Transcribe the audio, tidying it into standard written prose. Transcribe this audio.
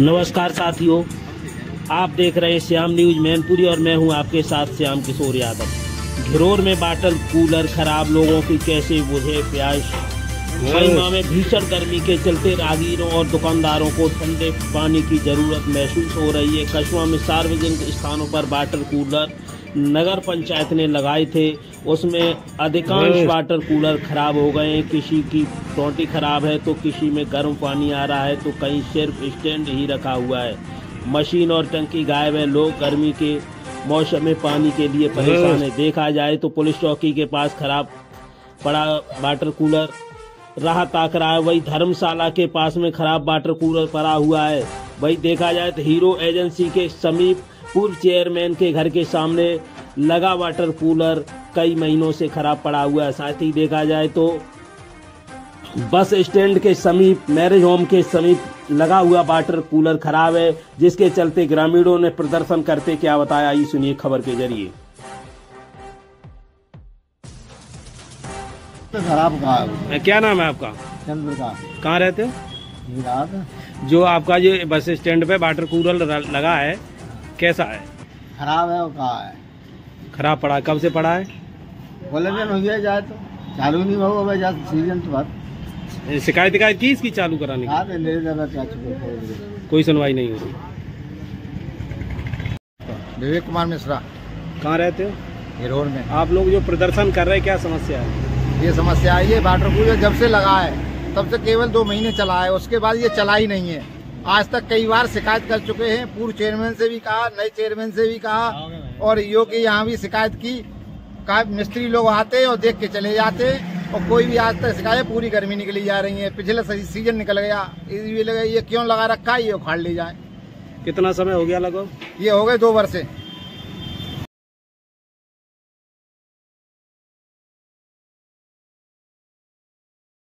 नमस्कार साथियों, आप देख रहे हैं श्याम न्यूज मैनपुरी और मैं हूं आपके साथ श्याम किशोर यादव। घिरोर में वाटर कूलर खराब, लोगों की कैसे बुझे प्यास। मई माह में भीषण गर्मी के चलते राहगीरों और दुकानदारों को ठंडे पानी की जरूरत महसूस हो रही है। कस्बा में सार्वजनिक स्थानों पर वाटर कूलर नगर पंचायत ने लगाए थे, उसमें अधिकांश वाटर कूलर खराब हो गए। किसी की टोटी खराब है तो किसी में गर्म पानी आ रहा है तो कहीं सिर्फ स्टैंड ही रखा हुआ है, मशीन और टंकी गायब है। लोग गर्मी के मौसम में पानी के लिए परेशान है। देखा जाए तो पुलिस चौकी के पास खराब पड़ा वाटर कूलर राहत आ रहा है, वही धर्मशाला के पास में खराब वाटर कूलर पड़ा हुआ है। वही देखा जाए तो हीरो एजेंसी के समीप पूर्व चेयरमैन के घर के सामने लगा वाटर कूलर कई महीनों से खराब पड़ा हुआ है। साथ ही देखा जाए तो बस स्टैंड के समीप, मैरिज होम के समीप लगा हुआ वाटर कूलर खराब है, जिसके चलते ग्रामीणों ने प्रदर्शन करते क्या बताया, ये सुनिए खबर के जरिए। खराब कहा, क्या नाम है आपका? कहाँ रहते हो? जो आपका ये बस स्टैंड पे वाटर कूलर लगा है, कैसा है? खराब है और कहा है खराब पड़ा है। कब से पड़ा है? बोले हो गया जाए तो चालू नहीं हुआ सीजन के बाद। शिकायत की इसकी चालू कराने की कोई सुनवाई नहीं हो रही। विवेक कुमार मिश्रा। कहाँ रहते हो? घिरोर में। आप लोग जो प्रदर्शन कर रहे हैं, क्या समस्या है? ये समस्या है, ये वाटर कूलर जब से लगा है तब से केवल 2 महीने चला है, उसके बाद ये चला ही नहीं है। आज तक कई बार शिकायत कर चुके हैं, पूर्व चेयरमैन से भी कहा, नए चेयरमैन से भी कहा और ईओ के यहाँ भी शिकायत की। मिस्त्री लोग आते और देख के चले जाते और कोई भी आज तक शिकायत। पूरी गर्मी निकली जा रही है, पिछले सीजन निकल गया, ये क्यों लगा रखा है, ये उखाड़ ले जाए। कितना समय हो गया लगभग? ये हो गए 2 वर्ष।